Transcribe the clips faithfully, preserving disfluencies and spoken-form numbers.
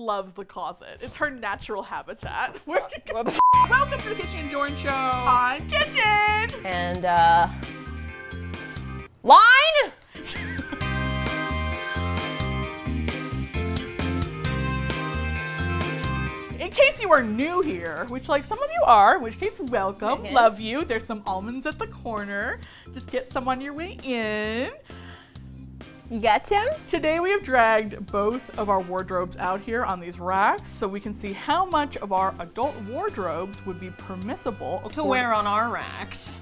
loves the closet. It's her natural habitat. We're uh, Welcome to the Kitchen and Jorn Show. I'm Kitchen. And, uh... line? In case you are new here, which like some of you are, in which case welcome, mm-hmm. love you. There's some almonds at the corner. Just get some on your way in. You got him? Today we have dragged both of our wardrobes out here on these racks so we can see how much of our adult wardrobes would be permissible to wear on our racks.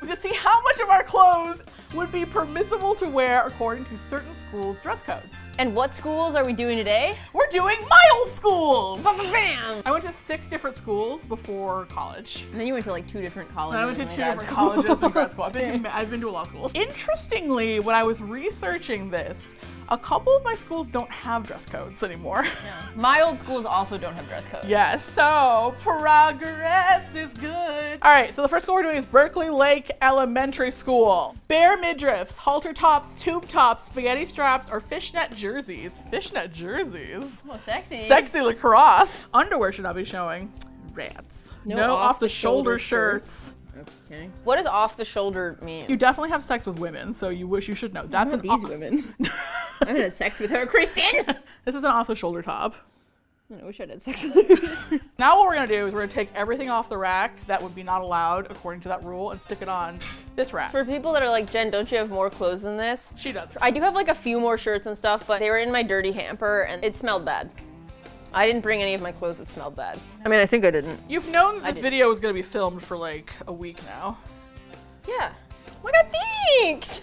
To see how much of our clothes would be permissible to wear according to certain schools' dress codes. And what schools are we doing today? We're doing my old school! Bam! I went to six different schools before college. And then you went to like two different colleges. I went to two different colleges and grad school. I've been, to, I've been to a law school. Interestingly, when I was researching this, a couple of my schools don't have dress codes anymore. Yeah. My old schools also don't have dress codes. Yes, yeah, so progress is good. All right, so the first school we're doing is Berkeley Lake Elementary School. Bare midriffs, halter tops, tube tops, spaghetti straps, or fishnet jerseys. Fishnet jerseys? Oh, sexy. Sexy lacrosse. Underwear should not be showing. Rats. No, no off-the-shoulder off shirts. shirts. Okay. What does off-the-shoulder mean? You definitely have sex with women, so you wish you should know. That's an these women. I've had sex with her, Kristen! This is an off-the-shoulder top. I wish I had sex with her. Now what we're gonna do is we're gonna take everything off the rack that would be not allowed according to that rule and stick it on this rack. For people that are like, Jen, don't you have more clothes than this? She does. I do have like a few more shirts and stuff, but they were in my dirty hamper and it smelled bad. I didn't bring any of my clothes that smelled bad. I mean, I think I didn't. You've known this didn't. video was gonna be filmed for like a week now. Yeah. What a thanks!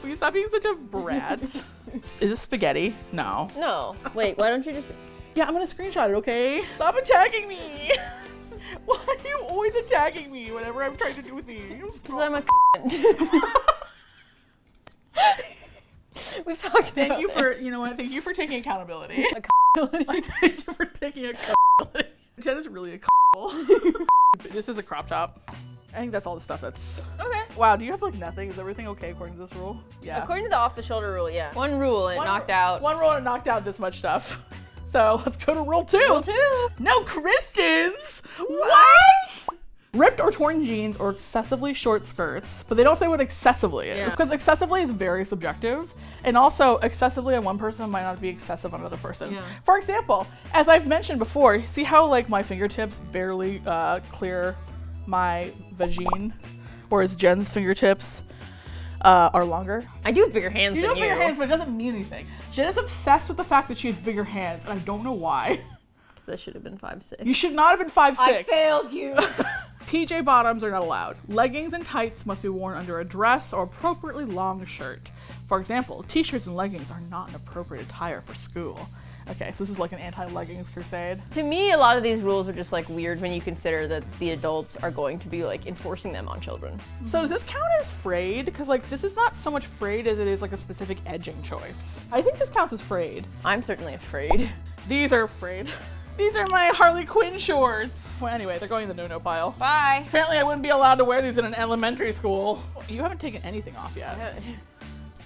Will you stop being such a brat? Is this spaghetti? No. No. Wait, why don't you just... Yeah, I'm gonna screenshot it, okay? Stop attacking me! Why are you always attacking me whenever I'm trying to do things? Because I'm a We've talked about Thank you for, this. you know what, thank you for taking accountability. Accountability. Thank you for taking accountability. Jen is really a This is a crop top. I think that's all the stuff that's... Okay. Wow, do you have like nothing? Is everything okay according to this rule? Yeah. According to the off-the-shoulder rule, yeah. One rule and it knocked out. One rule and it knocked out this much stuff. So let's go to rule two. Rule two. No Kristens! What? Ripped or torn jeans or excessively short skirts, but they don't say what excessively is. Because yeah. excessively is very subjective. And also excessively on one person might not be excessive on another person. Yeah. For example, as I've mentioned before, see how like my fingertips barely uh, clear my vagine, whereas Jen's fingertips uh, are longer. I do have bigger hands you than you. You have bigger hands, but it doesn't mean anything. Jen is obsessed with the fact that she has bigger hands, and I don't know why. Because I should have been five six. You should not have been five six. I failed you. P J bottoms are not allowed. Leggings and tights must be worn under a dress or appropriately long shirt. For example, t-shirts and leggings are not an appropriate attire for school. Okay, so this is like an anti-leggings crusade. To me, a lot of these rules are just like weird when you consider that the adults are going to be like enforcing them on children. Mm-hmm. So does this count as frayed? Because like this is not so much frayed as it is like a specific edging choice. I think this counts as frayed. I'm certainly afraid. These are frayed. These are my Harley Quinn shorts. Well, anyway, they're going in the no-no pile. Bye. Apparently I wouldn't be allowed to wear these in an elementary school. You haven't taken anything off yet. Yeah.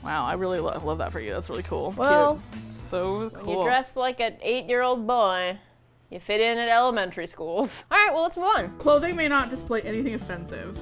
Wow, I really lo love that for you. That's really cool. Well, Cute. so cool. When you dress like an eight-year-old boy, you fit in at elementary schools. All right, well, let's move on. Clothing may not display anything offensive.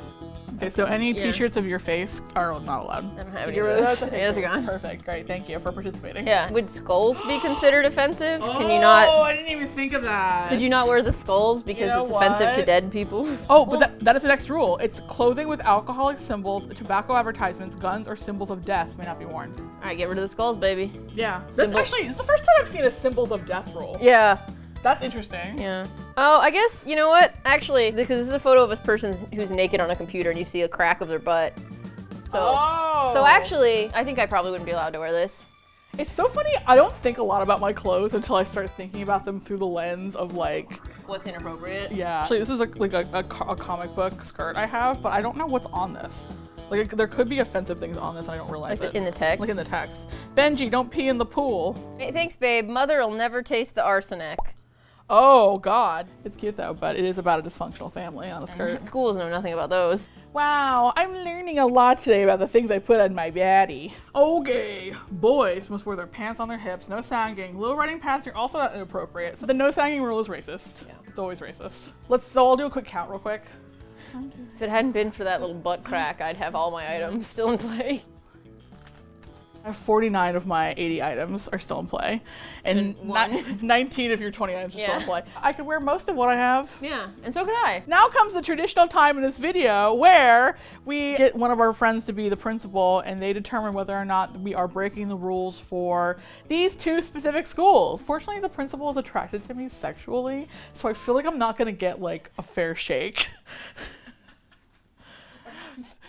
Okay, so any yeah. t-shirts of your face are not allowed. I don't have any of those. Yeah, those are gone. Perfect, great, thank you for participating. Yeah, would skulls be considered offensive? Oh, Can you not? Oh, I didn't even think of that. Could you not wear the skulls because you know it's what? offensive to dead people? Oh, but that, that is the next rule. It's clothing with alcoholic symbols, tobacco advertisements, guns, or symbols of death may not be worn. All right, get rid of the skulls, baby. Yeah, Symbol that's actually, it's the first time I've seen a symbols of death rule. Yeah. That's interesting. Yeah. Oh, I guess, you know what? Actually, because this is a photo of a person who's naked on a computer and you see a crack of their butt. So, oh. so actually, I think I probably wouldn't be allowed to wear this. It's so funny, I don't think a lot about my clothes until I start thinking about them through the lens of like... What's inappropriate? Yeah. Actually, this is a, like a, a, a comic book skirt I have, but I don't know what's on this. Like, there could be offensive things on this, and I don't realize like it. Like in the text? Like in the text. Benji, don't pee in the pool. Hey, thanks, babe. Mother'll never taste the arsenic. Oh, God. It's cute, though, but it is about a dysfunctional family on a skirt. Schools know nothing about those. Wow, I'm learning a lot today about the things I put on my baddie. Okay, boys must wear their pants on their hips, no sagging. Low riding pants are also not inappropriate, so the no sagging rule is racist. Yeah. It's always racist. Let's, so I'll do a quick count real quick. If it hadn't been for that little butt crack, I'd have all my items still in play. I have forty-nine of my eighty items are still in play, and nineteen of your twenty items are yeah. still in play. I could wear most of what I have. Yeah, and so could I. Now comes the traditional time in this video where we get one of our friends to be the principal, and they determine whether or not we are breaking the rules for these two specific schools. Fortunately, the principal is attracted to me sexually, so I feel like I'm not gonna get like a fair shake.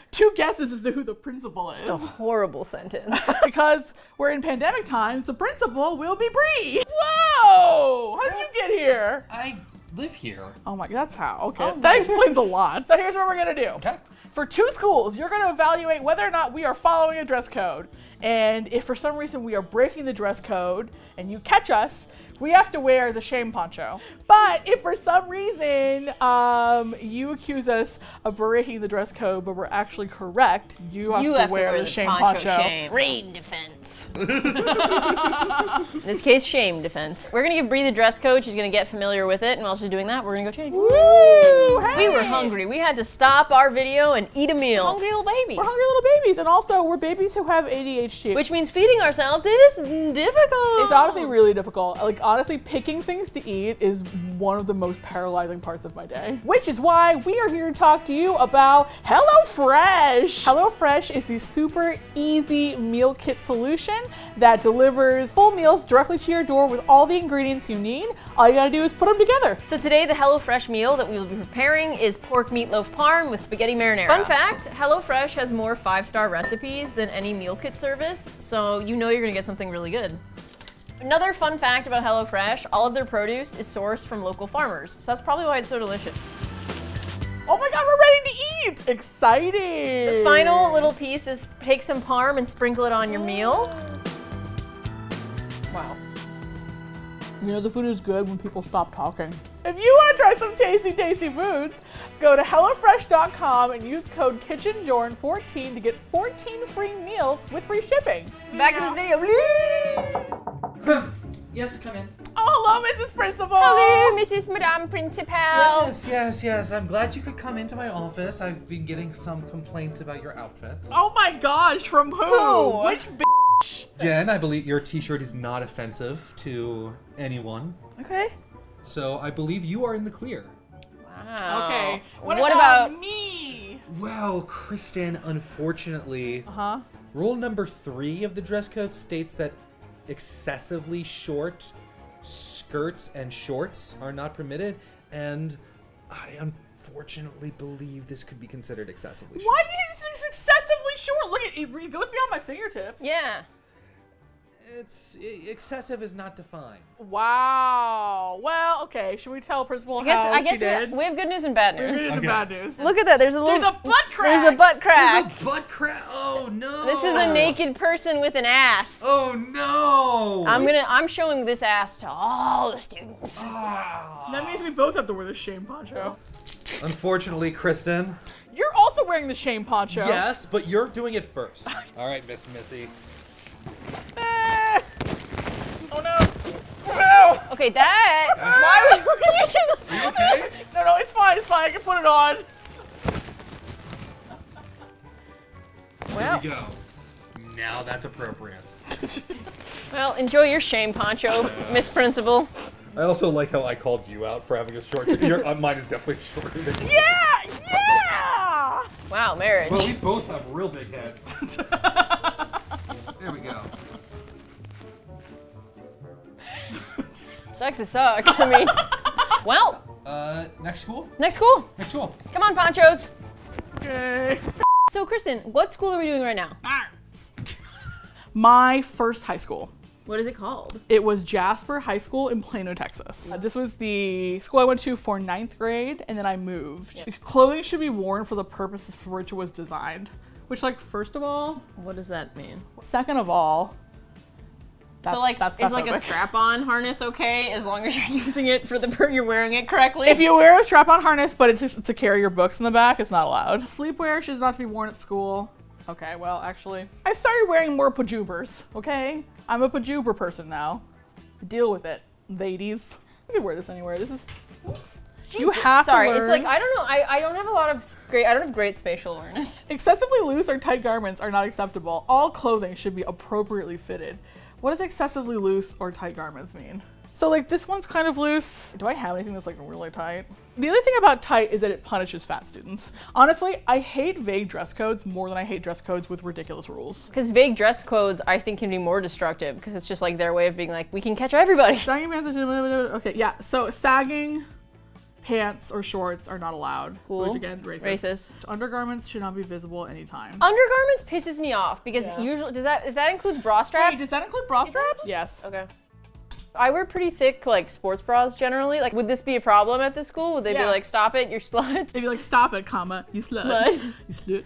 Two guesses as to who the principal is. Just a horrible sentence. Because we're in pandemic times, the principal will be Brie. Whoa! How did you get here? I live here. Oh my, that's how, okay. Oh that explains a lot. So here's what we're gonna do. Okay. For two schools, you're gonna evaluate whether or not we are following a dress code. And if for some reason we are breaking the dress code and you catch us, we have to wear the shame poncho. But if for some reason um, you accuse us of breaking the dress code, but we're actually correct, you have, you to, have wear to wear the, the shame poncho. poncho. Shame. Rain defense. In this case, shame defense. We're gonna give Brie the dress code. She's gonna get familiar with it, and while she's doing that, we're gonna go change. Woo! Hey. We were hungry. We had to stop our video and eat a meal. We're hungry little babies. We're hungry little babies, and also we're babies who have A D H D, which means feeding ourselves is difficult. It's honestly really difficult. Like. Honestly, picking things to eat is one of the most paralyzing parts of my day, which is why we are here to talk to you about HelloFresh. HelloFresh is the super easy meal kit solution that delivers full meals directly to your door with all the ingredients you need. All you gotta do is put them together. So today, the HelloFresh meal that we will be preparing is pork meatloaf parm with spaghetti marinara. Fun fact, HelloFresh has more five-star recipes than any meal kit service, so you know you're gonna get something really good. Another fun fact about HelloFresh, all of their produce is sourced from local farmers, so that's probably why it's so delicious. Oh my God, we're ready to eat! Exciting! The final little piece is take some parm and sprinkle it on your meal. Wow. You know the food is good when people stop talking. If you want to try some tasty, tasty foods, go to HelloFresh dot com and use code Kitchen Jorn fourteen to get fourteen free meals with free shipping. Back in this video. Yes, come in. Oh, hello, Missus Principal. Hello, Missus Madame Principal. Yes, yes, yes. I'm glad you could come into my office. I've been getting some complaints about your outfits. Oh my gosh, from who? who? Which bitch? Jen, I believe your t-shirt is not offensive to anyone. Okay. So I believe you are in the clear. Wow. Okay. What, what about, about me? Well, Kristen, unfortunately, uh-huh. rule number three of the dress code states that excessively short skirts and shorts are not permitted, and I unfortunately believe this could be considered excessively short. Why is this excessively short? Look, it, it goes beyond my fingertips. Yeah. It's it, excessive is not defined. Wow. Well, okay. Should we tell Principal I guess, how I guess she we, did? We have good news and bad news. Good news okay. and bad news. Look at that. There's a little. There's a butt crack. There's a butt crack. There's a butt crack. Oh no. This is a naked person with an ass. Oh no. I'm gonna. I'm showing this ass to all the students. Oh. That means we both have to wear the shame poncho. Unfortunately, Kristen. You're also wearing the shame poncho. Yes, but you're doing it first. All right, Miss Missy. Oh no! No! Okay, that. Why would you just? Are you okay? No, no, it's fine. It's fine. I can put it on. Well. There you go. Now that's appropriate. Well, enjoy your shame poncho, Miss Principal. I also like how I called you out for having a short shirt. Your, mine is definitely shorter than yours. Yeah! Yeah! Wow, marriage. Well, we both have real big heads. There we go. Sucks to suck, I mean. Well. Uh, next school? Next school. Next school. Come on, ponchos. Okay. So, Kristen, what school are we doing right now? My first high school. What is it called? It was Jasper High School in Plano, Texas. Uh, this was the school I went to for ninth grade, and then I moved. Yep. Clothing should be worn for the purposes for which it was designed. Which, like, first of all. What does that mean? Second of all. That's, so like, that's is like a strap-on harness okay as long as you're using it for the you're wearing it correctly? If you wear a strap-on harness, but it's just to carry your books in the back, it's not allowed. Sleepwear should not be worn at school. Okay, well, actually, I've started wearing more pajubers. Okay, I'm a pajuber person now. Deal with it, ladies. You could wear this anywhere. This is. Oops. Jesus. You have Sorry, to learn. It's like, I don't know, I, I don't have a lot of great, I don't have great spatial awareness. Excessively loose or tight garments are not acceptable. All clothing should be appropriately fitted. What does excessively loose or tight garments mean? So like this one's kind of loose. Do I have anything that's like really tight? The other thing about tight is that it punishes fat students. Honestly, I hate vague dress codes more than I hate dress codes with ridiculous rules. Because vague dress codes, I think, can be more destructive because it's just like their way of being like, we can catch everybody. Okay, yeah, so sagging pants or shorts are not allowed, cool. Which again, racist. racist. Undergarments should not be visible anytime. Undergarments pisses me off because yeah. usually, does that, if that includes bra straps? Wait, does that include bra straps? Yes. Okay. I wear pretty thick like sports bras generally. Like, would this be a problem at this school? Would they yeah. be like, stop it, you're slut? They'd be like, stop it, comma, you slut. Slut. You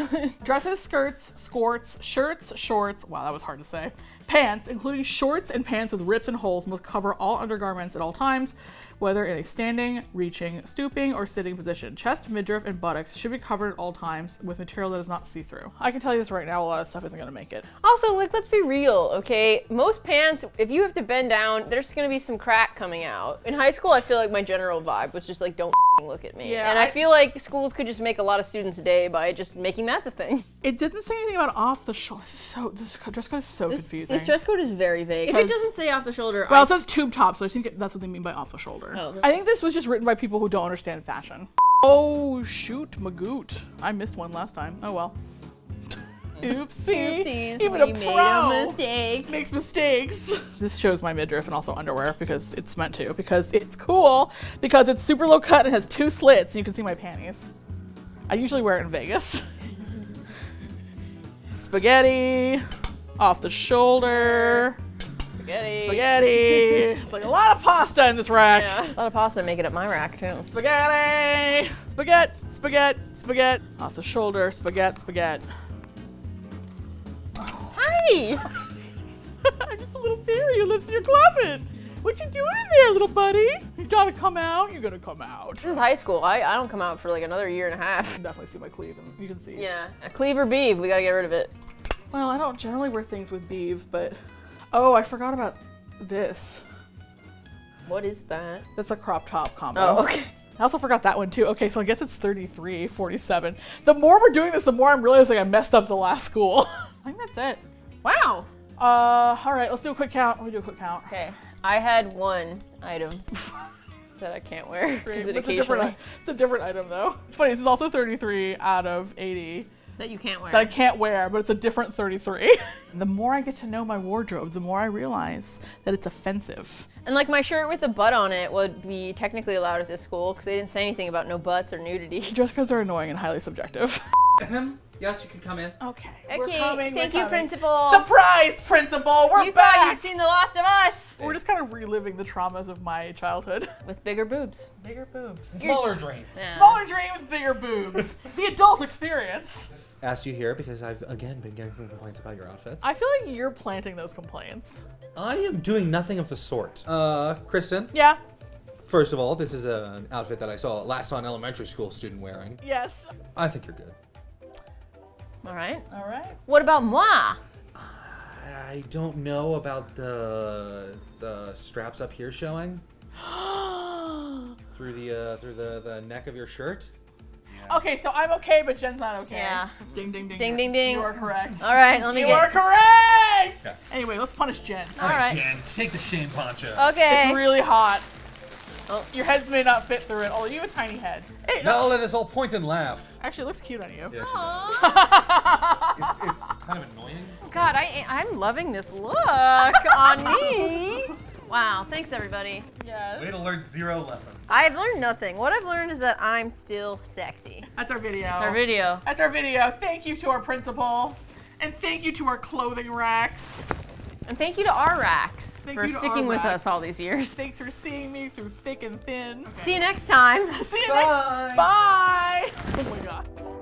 slut. Dresses, skirts, skorts, shirts, shorts, wow, that was hard to say, pants, including shorts and pants with rips and holes, must cover all undergarments at all times, whether in a standing, reaching, stooping, or sitting position. Chest, midriff, and buttocks should be covered at all times with material that is not see-through. I can tell you this right now, a lot of stuff isn't gonna make it. Also, like, let's be real, okay? Most pants, if you have to bend down, there's gonna be some crack coming out. In high school, I feel like my general vibe was just like, don't look at me. Yeah, and I, I feel like schools could just make a lot of students a day by just making that the thing. It doesn't say anything about off the shoulder. This is so, this dress code is so this, confusing. This dress code is very vague. If it doesn't say off the shoulder. Well, I, it says tube top, so I think it, that's what they mean by off the shoulder. Oh. I think this was just written by people who don't understand fashion. Oh shoot, Magoot. I missed one last time. Oh well. Oopsie. Oopsies, even a pro made a mistake. Makes mistakes. This shows my midriff and also underwear because it's meant to, because it's cool, because it's super low cut and has two slits and you can see my panties. I usually wear it in Vegas. Spaghetti, off the shoulder. Spaghetti. Spaghetti. It's like a lot of pasta in this rack. Yeah. A lot of pasta making up my rack too. Spaghetti. Spaghetti. Spaghetti. Spaghetti. Off the shoulder. Spaghetti. Spaghetti. Hi. I'm just a little fairy who lives in your closet. What you doing in there, little buddy? You gotta come out. You're gonna come out. This is high school. I, I don't come out for like another year and a half. You can definitely see my cleave. And you can see. Yeah. Cleave or beave. We gotta get rid of it. Well, I don't generally wear things with beave, but. Oh, I forgot about this. What is that? That's a crop top combo. Oh, okay. I also forgot that one too. Okay, so I guess it's thirty-three, forty-seven. The more we're doing this, the more I'm realizing I messed up the last school. I think that's it. Wow. Uh, all right, let's do a quick count. Let me do a quick count. Okay, I had one item that I can't wear. Is it it's, a different, it's a different item though. It's funny, this is also thirty-three out of eighty. That you can't wear. That I can't wear, but it's a different thirty-three. The more I get to know my wardrobe, the more I realize that it's offensive. And like my shirt with the butt on it would be technically allowed at this school because they didn't say anything about no butts or nudity. Dress codes are annoying and highly subjective. Yes, you can come in. Okay. Okay, we're coming, thank we're you, coming. Principal. Surprise, Principal, we're you back. You thought you'd seen the last of us. We're just kind of reliving the traumas of my childhood. With bigger boobs. Bigger boobs. Smaller You're, dreams. Yeah. Smaller dreams, bigger boobs. The adult experience. Asked you here because I've, again, been getting some complaints about your outfits. I feel like you're planting those complaints. I am doing nothing of the sort. Uh, Kristen? Yeah? First of all, this is an outfit that I saw last saw an elementary school student wearing. Yes. I think you're good. All right. All right. What about moi? I don't know about the the straps up here showing through the uh, through the, the neck of your shirt. Yeah. Okay, so I'm okay, but Jen's not okay. Yeah. Ding ding ding. Ding ding ding. You are correct. All right, let me you get. You are correct. Yeah. Anyway, let's punish Jen. All, All right. right. Jen, take the shame poncho. Okay. It's really hot. Oh. Your heads may not fit through it. Oh, you have a tiny head. Hey, now no. Let us all point and laugh. Actually, it looks cute on you. Yeah, Aww. it's, it's kind of annoying. God, I, I'm loving this look on me. Wow, thanks everybody. Yes. Way to learn zero lessons. I've learned nothing. What I've learned is that I'm still sexy. That's our video. That's our video. That's our video. Thank you to our principal. And thank you to our clothing racks. And thank you to our racks thank for sticking with racks. us all these years. Thanks for seeing me through thick and thin. Okay. See you next time. See you Bye. next Bye. Oh my God.